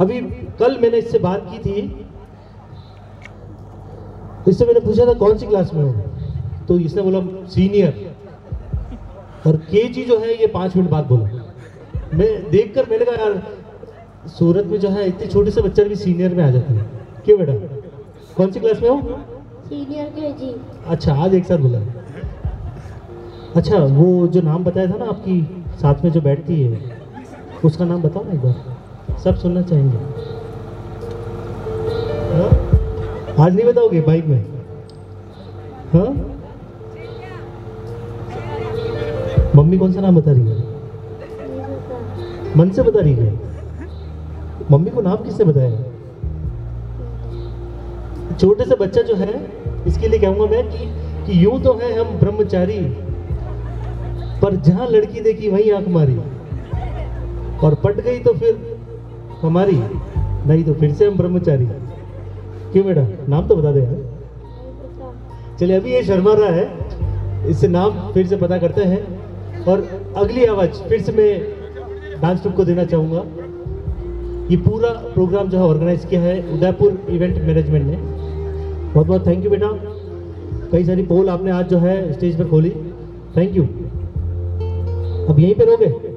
अभी कल मैंने इससे बात की थी, इससे मैंने पूछा था कौन सी क्लास में हो, तो इसने बोला सीनियर और केजी जो है ये 5 मिनट बाद बोला। मैं देखकर मैंने कहा यार सूरत में जो है इतने छोटे से बच्चे भी सीनियर में आ जाते हैं। क्यों बेटा कौन सी क्लास में हो? Senior KG. अच्छा आज एक साथ बोला। अच्छा वो जो नाम बताया था ना आपकी साथ में जो बैठती है उसका नाम बताओ ना एक बार, सब सुनना चाहेंगे। हाँ? आज नहीं बताओगे बाइक में? हाँ? मम्मी कौन सा नाम बता रही है? मन से बता रही है। मम्मी को नाम किसने बताया? छोटे से बच्चा जो है इसके लिए कहूंगा मैं कि यूं तो है हम ब्रह्मचारी, पर जहां लड़की देखी वहीं आंख मारी, और पट गई तो फिर हमारी, नहीं तो फिर से हम ब्रह्मचारी। क्यों बेटा नाम तो बता दे यार। चलिए अभी ये शर्मा रहा है, इससे नाम फिर से पता करते हैं और अगली आवाज फिर से मैं डांस ट्रूप को देना चाहूँगा। ये पूरा प्रोग्राम जो है ऑर्गेनाइज किया है उदयपुर इवेंट मैनेजमेंट ने। बहुत बहुत थैंक यू बेटा, कई सारी पोल आपने आज जो है स्टेज पर खोली, थैंक यू। अब यहीं पर रहोगे?